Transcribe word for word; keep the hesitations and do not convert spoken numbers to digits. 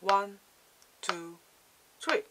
one, two, three.